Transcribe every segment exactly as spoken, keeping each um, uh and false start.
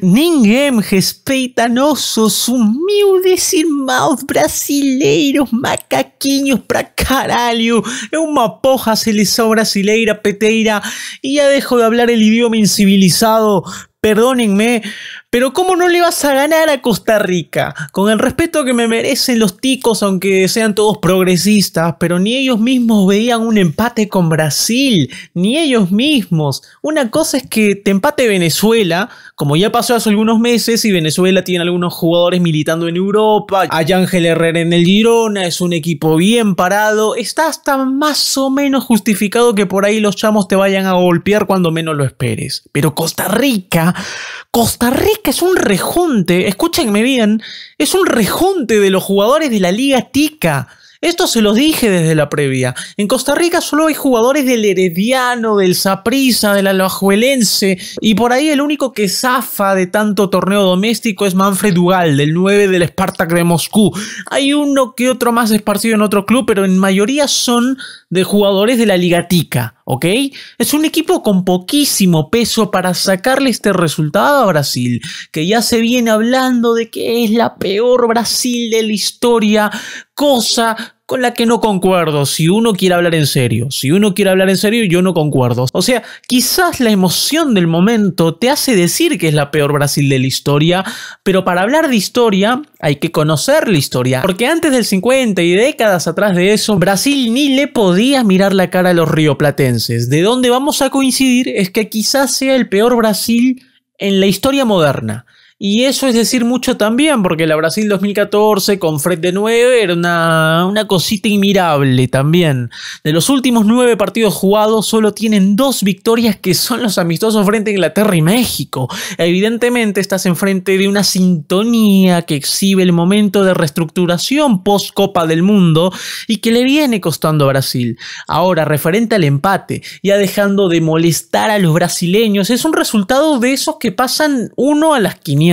Ninguém respeita nossos humildes irmãos brasileiros, macaquinhos pra caralho. É uma porra a seleção brasileira, peteira. E ya dejo de hablar el idioma incivilizado. Perdónenme, pero ¿cómo no le vas a ganar a Costa Rica? Con el respeto que me merecen los ticos, aunque sean todos progresistas, pero ni ellos mismos veían un empate con Brasil, ni ellos mismos. Una cosa es que te empate Venezuela, como ya pasó hace algunos meses, y Venezuela tiene algunos jugadores militando en Europa, hay Ángel Herrera en el Girona, es un equipo bien parado, está hasta más o menos justificado que por ahí los chamos te vayan a golpear cuando menos lo esperes. Pero Costa Rica... Costa Rica es un rejunte, escúchenme bien, es un rejunte de los jugadores de la Liga Tica. Esto se los dije desde la previa. En Costa Rica solo hay jugadores del Herediano, del Saprissa, del Alajuelense. Y por ahí el único que zafa de tanto torneo doméstico es Manfred Dugal, del nueve del Spartak de Moscú. Hay uno que otro más esparcido en otro club, pero en mayoría son de jugadores de la Liga Tica, ¿ok? Es un equipo con poquísimo peso para sacarle este resultado a Brasil, que ya se viene hablando de que es la peor Brasil de la historia, cosa con la que no concuerdo. Si uno quiere hablar en serio, si uno quiere hablar en serio, yo no concuerdo. O sea, quizás la emoción del momento te hace decir que es la peor Brasil de la historia, pero para hablar de historia hay que conocer la historia. Porque antes del cincuenta y décadas atrás de eso, Brasil ni le podía mirar la cara a los rioplatenses. De donde vamos a coincidir es que quizás sea el peor Brasil en la historia moderna. Y eso es decir mucho también, porque la Brasil dos mil catorce con Fred de nueve era una, una cosita inmirable también. De los últimos nueve partidos jugados, solo tienen dos victorias que son los amistosos frente a Inglaterra y México. Evidentemente estás enfrente de una sintonía que exhibe el momento de reestructuración post Copa del Mundo y que le viene costando a Brasil. Ahora, referente al empate, ya dejando de molestar a los brasileños, es un resultado de esos que pasan uno a las quinientas.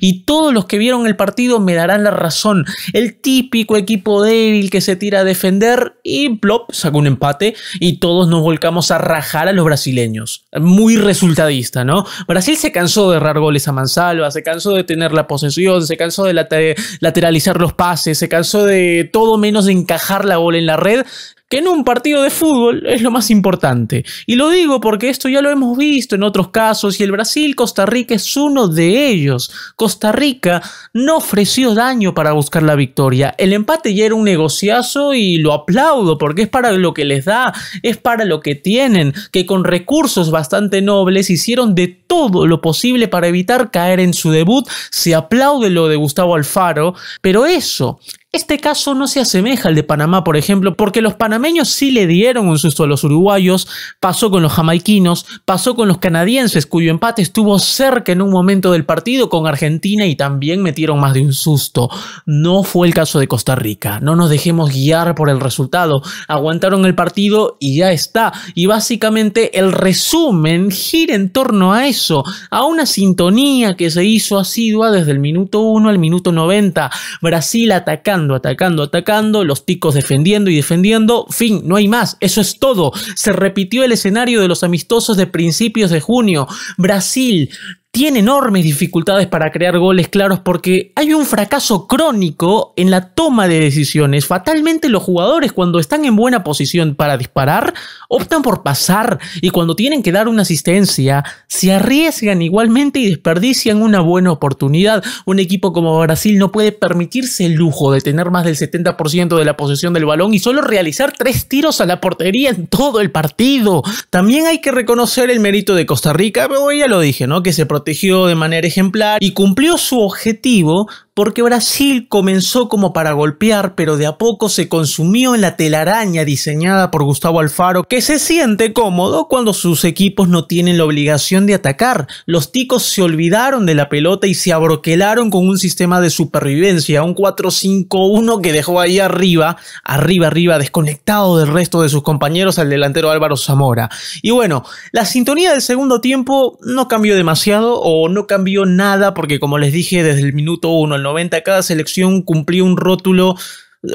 Y todos los que vieron el partido me darán la razón. El típico equipo débil que se tira a defender y plop, sacó un empate y todos nos volcamos a rajar a los brasileños. Muy resultadista, ¿no? Brasil se cansó de errar goles a mansalva, se cansó de tener la posesión, se cansó de later- lateralizar los pases, se cansó de todo menos de encajar la bola en la red, que en un partido de fútbol es lo más importante. Y lo digo porque esto ya lo hemos visto en otros casos, y el Brasil-Costa Rica es uno de ellos. Costa Rica no ofreció daño para buscar la victoria. El empate ya era un negociazo y lo aplaudo porque es para lo que les da, es para lo que tienen, que con recursos bastante nobles hicieron de todo lo posible para evitar caer en su debut. Se aplaude lo de Gustavo Alfaro, pero eso... Este caso no se asemeja al de Panamá, por ejemplo, porque los panameños sí le dieron un susto a los uruguayos, pasó con los jamaiquinos, pasó con los canadienses, cuyo empate estuvo cerca en un momento del partido con Argentina y también metieron más de un susto. No fue el caso de Costa Rica, no nos dejemos guiar por el resultado, aguantaron el partido y ya está. Y básicamente el resumen gira en torno a eso, a una sintonía que se hizo asidua desde el minuto uno al minuto noventa, Brasil atacando, atacando, atacando, los ticos defendiendo y defendiendo, fin, no hay más, eso es todo. Se repitió el escenario de los amistosos de principios de junio. Brasil tiene enormes dificultades para crear goles claros porque hay un fracaso crónico en la toma de decisiones. Fatalmente los jugadores, cuando están en buena posición para disparar, optan por pasar, y cuando tienen que dar una asistencia se arriesgan igualmente y desperdician una buena oportunidad. Un equipo como Brasil no puede permitirse el lujo de tener más del setenta por ciento de la posesión del balón y solo realizar tres tiros a la portería en todo el partido. También hay que reconocer el mérito de Costa Rica, pero ya lo dije, ¿no? Que se protege protegió de manera ejemplar y cumplió su objetivo, porque Brasil comenzó como para golpear, pero de a poco se consumió en la telaraña diseñada por Gustavo Alfaro, que se siente cómodo cuando sus equipos no tienen la obligación de atacar. Los ticos se olvidaron de la pelota y se abroquelaron con un sistema de supervivencia, un cuatro cinco uno que dejó ahí arriba, arriba, arriba, desconectado del resto de sus compañeros al delantero Álvaro Zamora. Y bueno, la sintonía del segundo tiempo no cambió demasiado, o no cambió nada, porque como les dije, desde el minuto uno al noventa cada selección cumplió un rótulo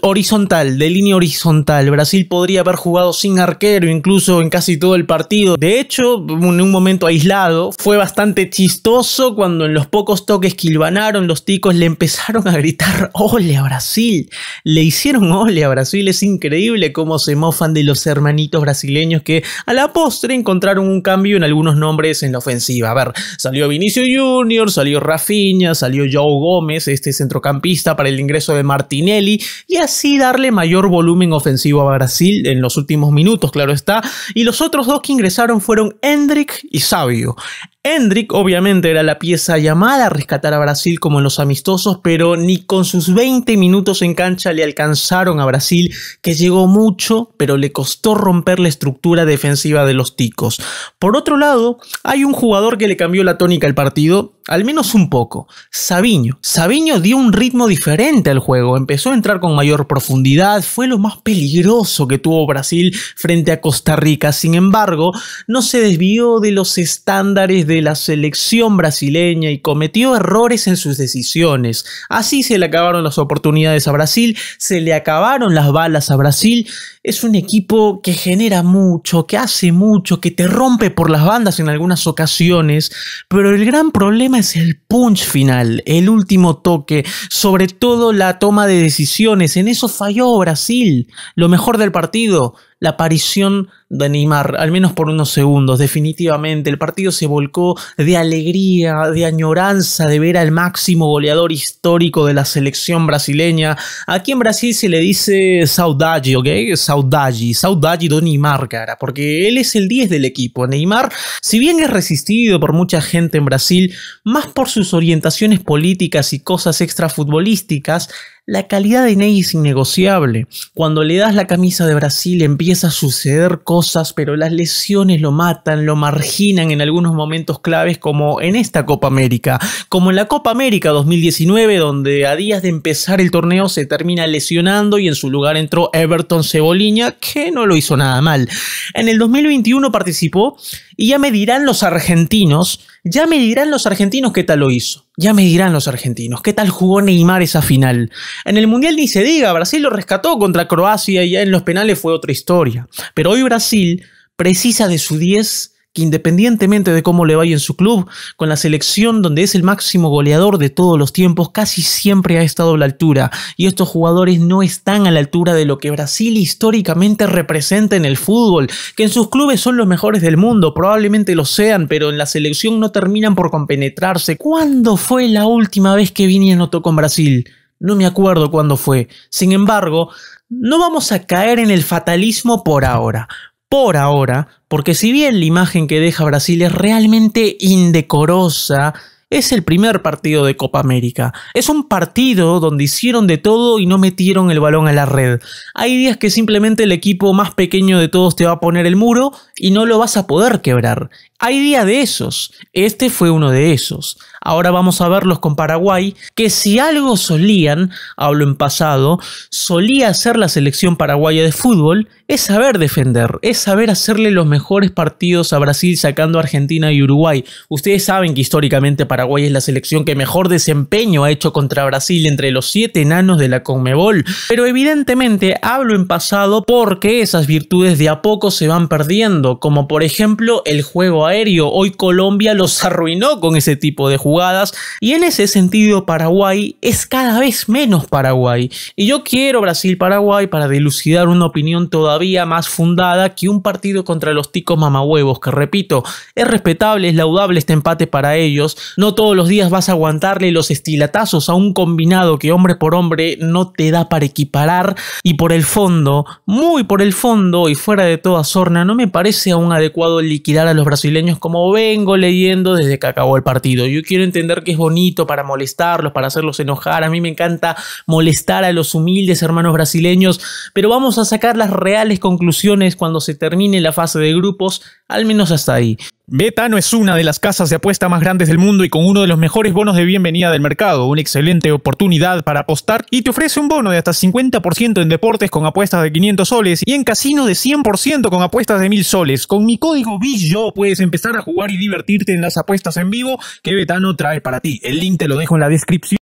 horizontal, de línea horizontal. Brasil podría haber jugado sin arquero incluso en casi todo el partido. De hecho, en un momento aislado, fue bastante chistoso cuando en los pocos toques que hilvanaron los ticos le empezaron a gritar ¡Ole a Brasil! Le hicieron ole a Brasil. Es increíble cómo se mofan de los hermanitos brasileños que a la postre encontraron un cambio en algunos nombres en la ofensiva. A ver, salió Vinicius junior, salió Rafinha, salió João Gomes, este centrocampista, para el ingreso de Martinelli, y así darle mayor volumen ofensivo a Brasil en los últimos minutos, claro está. Y los otros dos que ingresaron fueron Endrick y Savio. Endrick obviamente era la pieza llamada a rescatar a Brasil como en los amistosos, pero ni con sus veinte minutos en cancha le alcanzaron a Brasil, que llegó mucho, pero le costó romper la estructura defensiva de los ticos. Por otro lado, hay un jugador que le cambió la tónica al partido, al menos un poco, Savinho. Savinho dio un ritmo diferente al juego, empezó a entrar con mayor profundidad, fue lo más peligroso que tuvo Brasil frente a Costa Rica. Sin embargo, no se desvió de los estándares de de la selección brasileña y cometió errores en sus decisiones. Así se le acabaron las oportunidades a Brasil, se le acabaron las balas a Brasil. Es un equipo que genera mucho, que hace mucho, que te rompe por las bandas en algunas ocasiones, pero el gran problema es el punch final, el último toque, sobre todo la toma de decisiones. En eso falló Brasil. Lo mejor del partido, la aparición de Neymar, al menos por unos segundos. Definitivamente el partido se volcó de alegría, de añoranza de ver al máximo goleador histórico de la selección brasileña. Aquí en Brasil se le dice saudade, ¿ok? Saudade, saudade de Neymar, cara, porque él es el diez del equipo. Neymar, si bien es resistido por mucha gente en Brasil, más por sus orientaciones políticas y cosas extrafutbolísticas, la calidad de Ney es innegociable. Cuando le das la camisa de Brasil empieza a suceder cosas, pero las lesiones lo matan, lo marginan en algunos momentos claves, como en esta Copa América, como en la Copa América dos mil diecinueve, donde a días de empezar el torneo se termina lesionando y en su lugar entró Everton Cebolinha, que no lo hizo nada mal. En el dos mil veintiuno participó y ya me dirán los argentinos, ya me dirán los argentinos qué tal lo hizo. Ya me dirán los argentinos, ¿qué tal jugó Neymar esa final? En el Mundial ni se diga, Brasil lo rescató contra Croacia y ya en los penales fue otra historia. Pero hoy Brasil precisa de su diez, que independientemente de cómo le vaya en su club, con la selección donde es el máximo goleador de todos los tiempos, casi siempre ha estado a la altura. Y estos jugadores no están a la altura de lo que Brasil históricamente representa en el fútbol, que en sus clubes son los mejores del mundo, probablemente lo sean, pero en la selección no terminan por compenetrarse. ¿Cuándo fue la última vez que Viní anotó con Brasil? No me acuerdo cuándo fue. Sin embargo, no vamos a caer en el fatalismo por ahora. Por ahora, porque si bien la imagen que deja Brasil es realmente indecorosa, es el primer partido de Copa América. Es un partido donde hicieron de todo y no metieron el balón a la red. Hay días que simplemente el equipo más pequeño de todos te va a poner el muro y no lo vas a poder quebrar. Hay días de esos. Este fue uno de esos. Ahora vamos a verlos con Paraguay, que si algo solían, hablo en pasado, solía hacer la selección paraguaya de fútbol, es saber defender, es saber hacerle los mejores partidos a Brasil sacando a Argentina y Uruguay. Ustedes saben que históricamente Paraguay es la selección que mejor desempeño ha hecho contra Brasil entre los siete enanos de la Conmebol. Pero evidentemente hablo en pasado porque esas virtudes de a poco se van perdiendo, como por ejemplo el juego a aéreo. Hoy Colombia los arruinó con ese tipo de jugadas y en ese sentido Paraguay es cada vez menos Paraguay. Y yo quiero Brasil-Paraguay para dilucidar una opinión todavía más fundada que un partido contra los ticos mamahuevos, que repito, es respetable, es laudable este empate para ellos. No todos los días vas a aguantarle los estilatazos a un combinado que hombre por hombre no te da para equiparar, y por el fondo, muy por el fondo y fuera de toda sorna, no me parece aún adecuado liquidar a los brasileños como vengo leyendo desde que acabó el partido. Yo quiero entender que es bonito para molestarlos, para hacerlos enojar. A mí me encanta molestar a los humildes hermanos brasileños, pero vamos a sacar las reales conclusiones cuando se termine la fase de grupos, al menos hasta ahí. Betano es una de las casas de apuesta más grandes del mundo y con uno de los mejores bonos de bienvenida del mercado, una excelente oportunidad para apostar, y te ofrece un bono de hasta cincuenta por ciento en deportes con apuestas de quinientos soles y en casino de cien por ciento con apuestas de mil soles. Con mi código BIYO puedes empezar a jugar y divertirte en las apuestas en vivo que Betano trae para ti. El link te lo dejo en la descripción.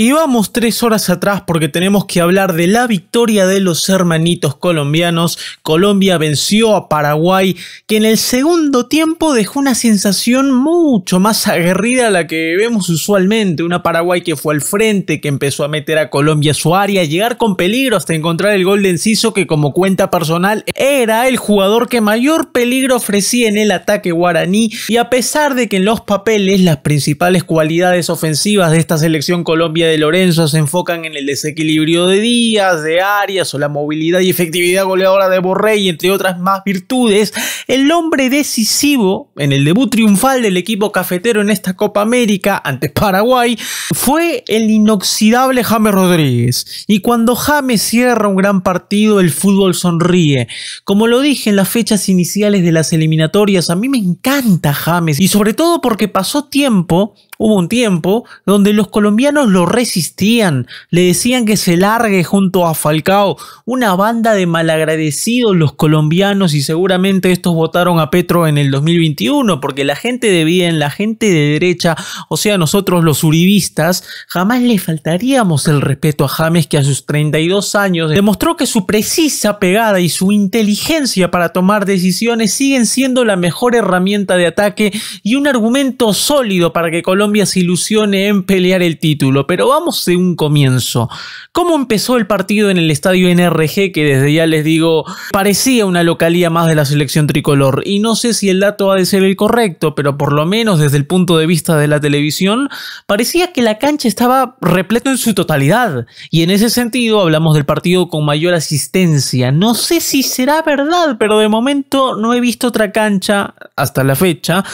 Y vamos tres horas atrás porque tenemos que hablar de la victoria de los hermanitos colombianos. Colombia venció a Paraguay, que en el segundo tiempo dejó una sensación mucho más aguerrida a la que vemos usualmente. Una Paraguay que fue al frente, que empezó a meter a Colombia a su área, a llegar con peligro hasta encontrar el gol de Enciso, que como cuenta personal era el jugador que mayor peligro ofrecía en el ataque guaraní. Y a pesar de que en los papeles las principales cualidades ofensivas de esta selección colombiana de Lorenzo se enfocan en el desequilibrio de días, de áreas o la movilidad y efectividad goleadora de Borré y entre otras más virtudes, el hombre decisivo en el debut triunfal del equipo cafetero en esta Copa América ante Paraguay fue el inoxidable James Rodríguez. Y cuando James cierra un gran partido, el fútbol sonríe. Como lo dije en las fechas iniciales de las eliminatorias, a mí me encanta James, y sobre todo porque pasó tiempo, hubo un tiempo donde los colombianos lo resistían, le decían que se largue junto a Falcao, una banda de malagradecidos los colombianos, y seguramente estos votaron a Petro en el dos mil veintiuno porque la gente de bien, la gente de derecha, o sea nosotros los uribistas, jamás le faltaríamos el respeto a James, que a sus treinta y dos años demostró que su precisa pegada y su inteligencia para tomar decisiones siguen siendo la mejor herramienta de ataque y un argumento sólido para que Colombia se ilusione en pelear el título. Pero vamos de un comienzo. ¿Cómo empezó el partido en el estadio N R G? Que desde ya les digo, parecía una localía más de la selección tricolor. Y no sé si el dato ha de ser el correcto, pero por lo menos desde el punto de vista de la televisión, parecía que la cancha estaba repleta en su totalidad. Y en ese sentido hablamos del partido con mayor asistencia. No sé si será verdad, pero de momento no he visto otra cancha, hasta la fecha,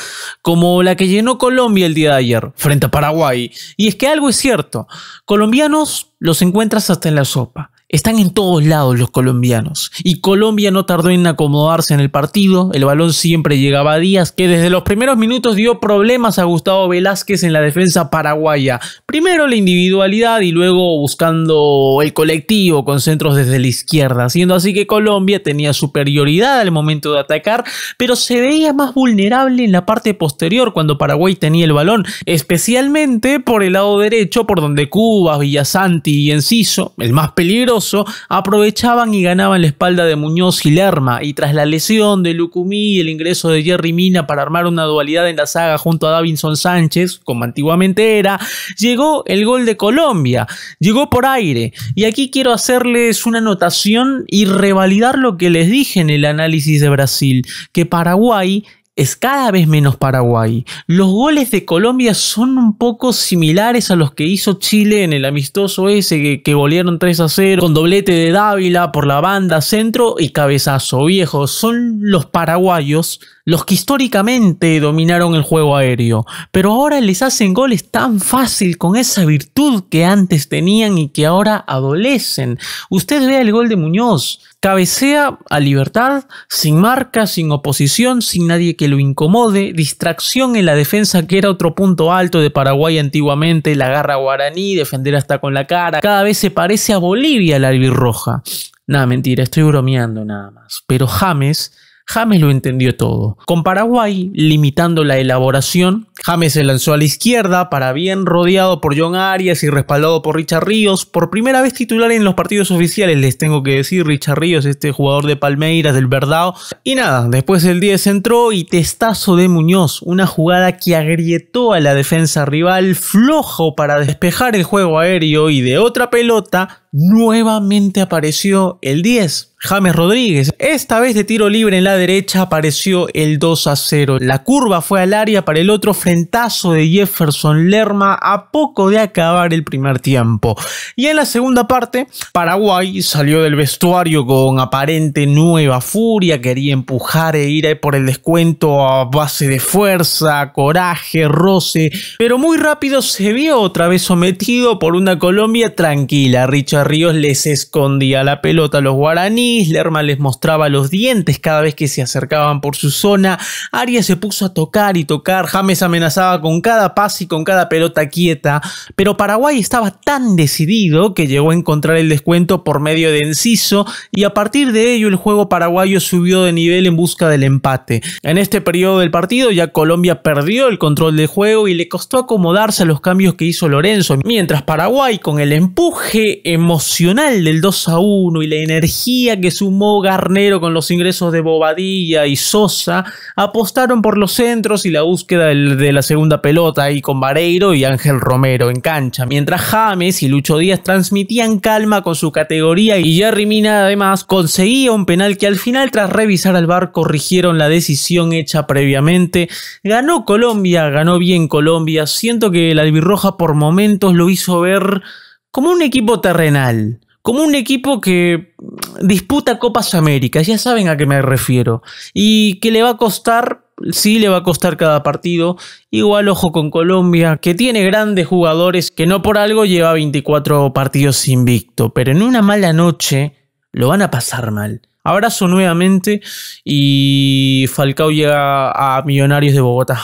como la que llenó Colombia el día de ayer, frente a Paraguay. Y es que algo es cierto, colombianos los encuentras hasta en la sopa. Están en todos lados los colombianos. Y Colombia no tardó en acomodarse en el partido. El balón siempre llegaba a Díaz, que desde los primeros minutos dio problemas a Gustavo Velázquez en la defensa paraguaya. Primero la individualidad y luego buscando el colectivo con centros desde la izquierda. Siendo así que Colombia tenía superioridad al momento de atacar, pero se veía más vulnerable en la parte posterior cuando Paraguay tenía el balón. Especialmente por el lado derecho, por donde Cuba, Villasanti y Enciso, el más peligroso, aprovechaban y ganaban la espalda de Muñoz y Lerma. Y tras la lesión de Lucumí y el ingreso de Jerry Mina para armar una dualidad en la saga junto a Davinson Sánchez, como antiguamente era, llegó el gol de Colombia, llegó por aire. Y aquí quiero hacerles una anotación y revalidar lo que les dije en el análisis de Brasil, que Paraguay es cada vez menos Paraguay. Los goles de Colombia son un poco similares a los que hizo Chile en el amistoso ese que, que golearon tres a cero con doblete de Dávila por la banda, centro y cabezazo viejo. Son los paraguayos los que históricamente dominaron el juego aéreo, pero ahora les hacen goles tan fácil con esa virtud que antes tenían y que ahora adolecen. Usted vea el gol de Muñoz, cabecea a libertad, sin marca, sin oposición, sin nadie que lo incomode, distracción en la defensa que era otro punto alto de Paraguay antiguamente, la garra guaraní, defender hasta con la cara, cada vez se parece a Bolivia la Albirroja. Nada, mentira, estoy bromeando nada más, pero James... James lo entendió todo. Con Paraguay limitando la elaboración, James se lanzó a la izquierda para bien rodeado por John Arias y respaldado por Richard Ríos, por primera vez titular en los partidos oficiales, les tengo que decir, Richard Ríos, este jugador de Palmeiras, del Verdão. Y nada, después el diez entró y testazo de Muñoz, una jugada que agrietó a la defensa rival, flojo para despejar el juego aéreo, y de otra pelota nuevamente apareció el diez. James Rodríguez, esta vez de tiro libre en la derecha, apareció el dos a cero. La curva fue al área para el otro frentazo de Jefferson Lerma a poco de acabar el primer tiempo. Y en la segunda parte, Paraguay salió del vestuario con aparente nueva furia, quería empujar e ir por el descuento a base de fuerza, coraje, roce, pero muy rápido se vio otra vez sometido por una Colombia tranquila. Richard Ríos les escondía la pelota a los guaraníes, Lerma les mostraba los dientes cada vez que se acercaban por su zona, Arias se puso a tocar y tocar, James amenazaba con cada pase y con cada pelota quieta, pero Paraguay estaba tan decidido que llegó a encontrar el descuento por medio de Enciso y a partir de ello el juego paraguayo subió de nivel en busca del empate. En este periodo del partido ya Colombia perdió el control del juego y le costó acomodarse a los cambios que hizo Lorenzo, mientras Paraguay con el empuje emocional del dos a uno y la energía que sumó Garnero con los ingresos de Bobadilla y Sosa apostaron por los centros y la búsqueda de la segunda pelota ahí con Vareiro y Ángel Romero en cancha, mientras James y Lucho Díaz transmitían calma con su categoría y Jerry Mina además conseguía un penal que al final, tras revisar al V A R, corrigieron la decisión hecha previamente. Ganó Colombia, ganó bien Colombia, siento que el Albirroja por momentos lo hizo ver como un equipo terrenal, como un equipo que disputa Copas Américas, ya saben a qué me refiero, y que le va a costar... Sí, le va a costar cada partido. Igual ojo con Colombia, que tiene grandes jugadores, que no por algo lleva veinticuatro partidos invicto, pero en una mala noche lo van a pasar mal. Abrazo nuevamente y Falcao llega a Millonarios de Bogotá.